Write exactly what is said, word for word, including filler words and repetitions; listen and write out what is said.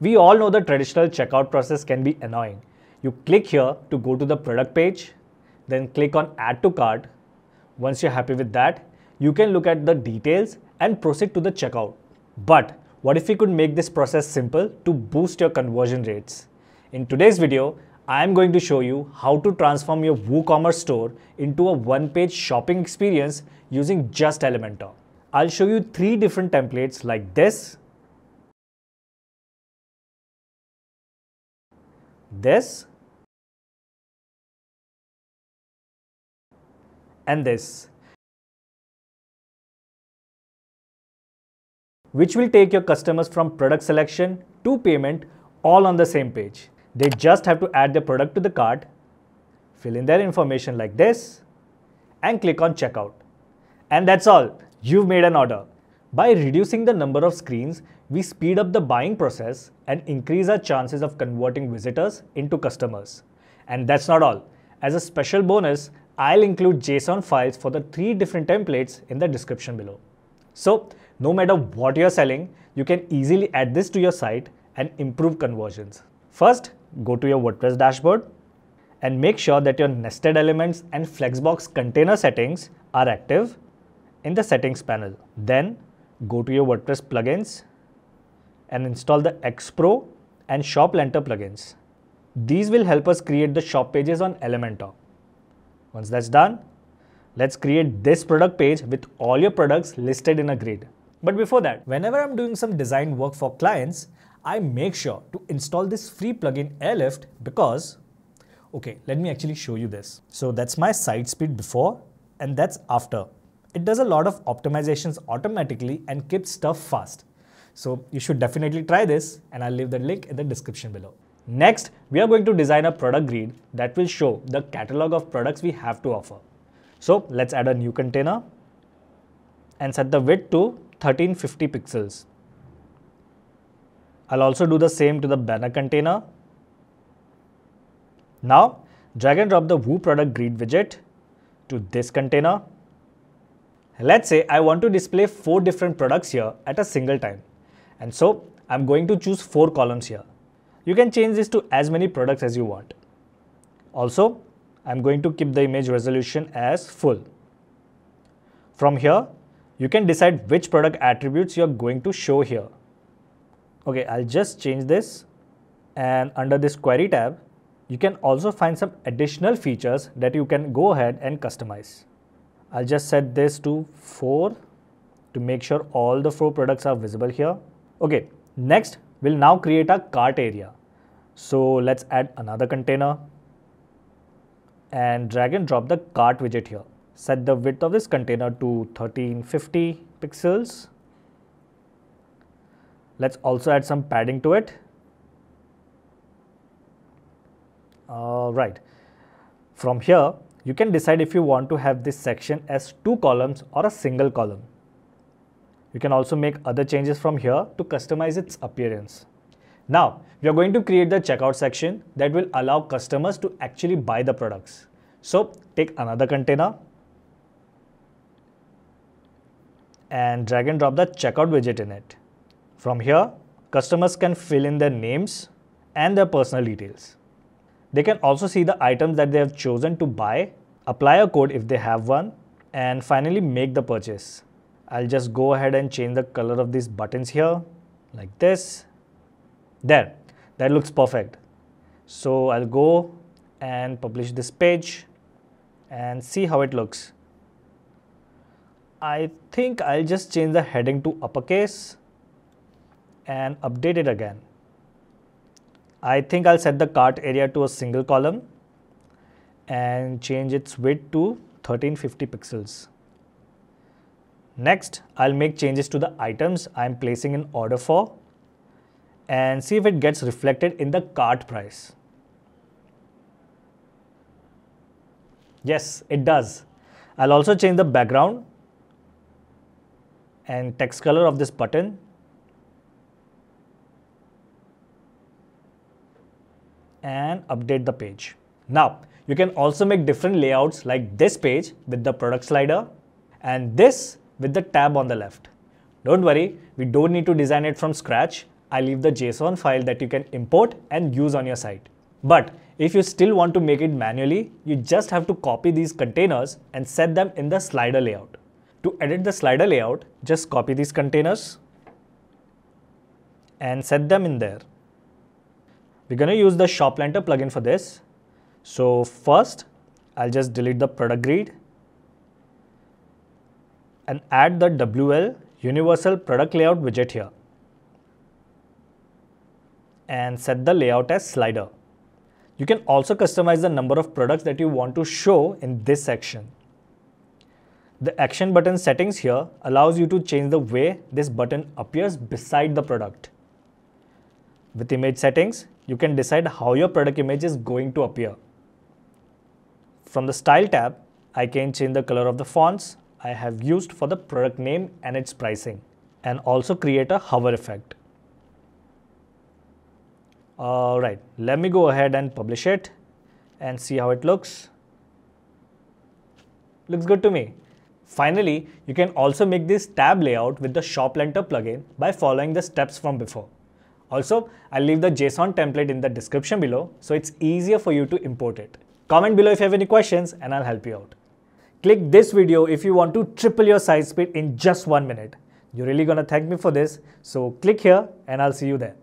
We all know the traditional checkout process can be annoying. You click here to go to the product page, then click on Add to Cart. Once you're happy with that, you can look at the details and proceed to the checkout. But what if we could make this process simple to boost your conversion rates? In today's video, I am going to show you how to transform your WooCommerce store into a one-page shopping experience using just Elementor. I'll show you three different templates like this, this, and this, which will take your customers from product selection to payment all on the same page. They just have to add their product to the cart, fill in their information like this, and click on checkout. And that's all. You've made an order. By reducing the number of screens, we speed up the buying process and increase our chances of converting visitors into customers. And that's not all. As a special bonus, I'll include JSON files for the three different templates in the description below. So, no matter what you're selling, you can easily add this to your site and improve conversions. First, go to your WordPress dashboard and make sure that your nested elements and Flexbox container settings are active in the settings panel. Then, go to your WordPress plugins and install the X-Pro and ShopLentor plugins. These will help us create the shop pages on Elementor. Once that's done, let's create this product page with all your products listed in a grid. But before that, whenever I'm doing some design work for clients, I make sure to install this free plugin Airlift because, okay, let me actually show you this. So that's my site speed before and that's after. It does a lot of optimizations automatically and keeps stuff fast. So you should definitely try this and I'll leave the link in the description below. Next, we are going to design a product grid that will show the catalog of products we have to offer. So let's add a new container and set the width to thirteen fifty pixels. I'll also do the same to the banner container. Now, drag and drop the Woo product grid widget to this container. Let's say I want to display four different products here at a single time. And so I'm going to choose four columns here. You can change this to as many products as you want. Also, I'm going to keep the image resolution as full. From here, you can decide which product attributes you're going to show here. Okay, I'll just change this, and under this query tab, you can also find some additional features that you can go ahead and customize. I'll just set this to four to make sure all the four products are visible here. Okay, next we'll now create a cart area. So let's add another container and drag and drop the cart widget here. Set the width of this container to thirteen fifty pixels. Let's also add some padding to it. All right. From here, you can decide if you want to have this section as two columns or a single column. You can also make other changes from here to customize its appearance. Now, we are going to create the checkout section that will allow customers to actually buy the products. So, take another container and drag and drop the checkout widget in it. From here, customers can fill in their names and their personal details. They can also see the items that they have chosen to buy, apply a code if they have one, and finally make the purchase. I'll just go ahead and change the color of these buttons here, like this. There, that looks perfect. So I'll go and publish this page and see how it looks. I think I'll just change the heading to uppercase and update it again. I think I'll set the cart area to a single column and change its width to thirteen fifty pixels. Next, I'll make changes to the items I'm placing in order for and see if it gets reflected in the cart price. Yes, it does. I'll also change the background and text color of this button. And update the page. Now, you can also make different layouts like this page with the product slider and this with the tab on the left. Don't worry, we don't need to design it from scratch. I leave the JSON file that you can import and use on your site. But if you still want to make it manually, you just have to copy these containers and set them in the slider layout. To edit the slider layout, just copy these containers and set them in there. We're going to use the ShopLentor plugin for this. So first, I'll just delete the product grid and add the W L universal product layout widget here and set the layout as slider. You can also customize the number of products that you want to show in this section. The action button settings here allows you to change the way this button appears beside the product. With image settings, you can decide how your product image is going to appear. From the style tab, I can change the color of the fonts I have used for the product name and its pricing, and also create a hover effect. Alright, let me go ahead and publish it and see how it looks. Looks good to me. Finally, you can also make this tab layout with the ShopLentor plugin by following the steps from before. Also, I'll leave the JSON template in the description below, so it's easier for you to import it. Comment below if you have any questions and I'll help you out. Click this video if you want to triple your site speed in just one minute. You're really gonna thank me for this, so click here and I'll see you there.